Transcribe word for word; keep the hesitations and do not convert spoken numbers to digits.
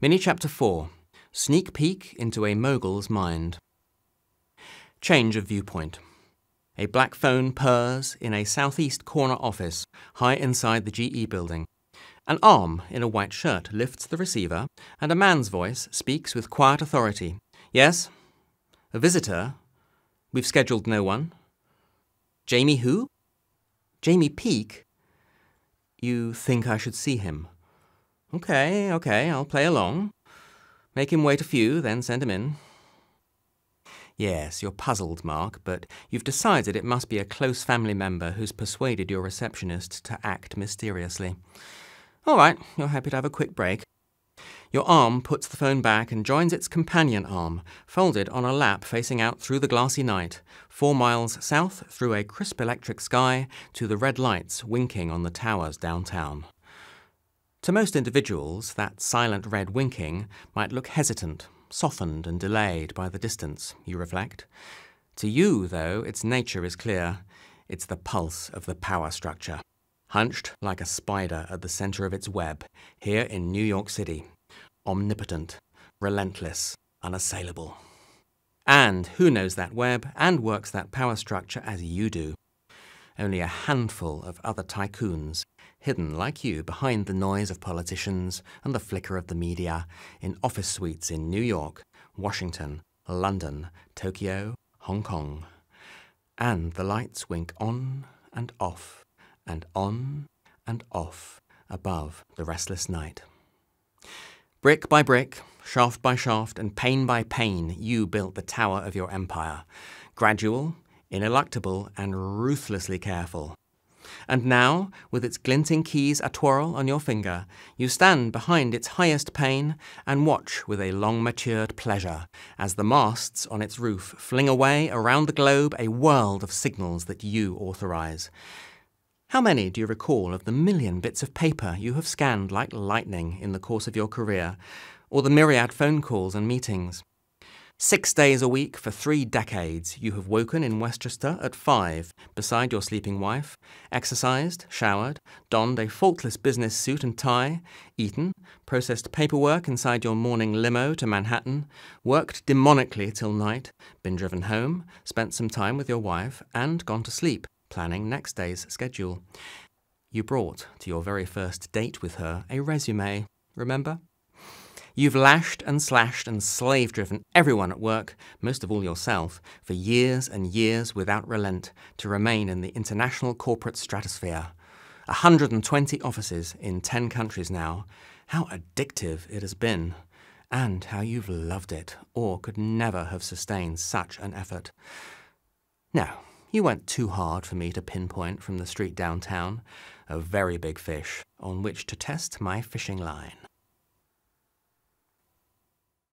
Mini Chapter four, Sneak Peek into a Mogul's Mind. Change of viewpoint. A black phone purrs in a southeast corner office, high inside the G E building. An arm in a white shirt lifts the receiver, and a man's voice speaks with quiet authority. Yes? A visitor? We've scheduled no one. Jaymi who? Jaymi Peek? You think I should see him? Okay, okay, I'll play along. Make him wait a few, then send him in. Yes, you're puzzled, Marc, but you've decided it must be a close family member who's persuaded your receptionist to act mysteriously. All right, you're happy to have a quick break. Your arm puts the phone back and joins its companion arm, folded on a lap facing out through the glassy night, four miles south through a crisp electric sky to the red lights winking on the towers downtown. To most individuals, that silent red winking might look hesitant, softened and delayed by the distance, you reflect. To you, though, its nature is clear. It's the pulse of the power structure, hunched like a spider at the center of its web, here in New York City. Omnipotent, relentless, unassailable. And who knows that web and works that power structure as you do? Only a handful of other tycoons, hidden like you behind the noise of politicians and the flicker of the media, in office suites in New York, Washington, London, Tokyo, Hong Kong. And the lights wink on and off, and on and off, above the restless night. Brick by brick, shaft by shaft, and pane by pane, you built the tower of your empire. Gradual, ineluctable, and ruthlessly careful. And now, with its glinting keys a-twirl on your finger, you stand behind its highest pane and watch with a long-matured pleasure as the masts on its roof fling away around the globe a world of signals that you authorize. How many do you recall of the million bits of paper you have scanned like lightning in the course of your career, or the myriad phone calls and meetings? Six days a week for three decades, you have woken in Westchester at five, beside your sleeping wife, exercised, showered, donned a faultless business suit and tie, eaten, processed paperwork inside your morning limo to Manhattan, worked demonically till night, been driven home, spent some time with your wife, and gone to sleep, planning next day's schedule. You brought to your very first date with her a resume, remember? You've lashed and slashed and slave-driven everyone at work, most of all yourself, for years and years without relent to remain in the international corporate stratosphere. one hundred twenty offices in ten countries now. How addictive it has been, and how you've loved it, or could never have sustained such an effort. Now, you went too hard for me to pinpoint from the street downtown, a very big fish on which to test my fishing line.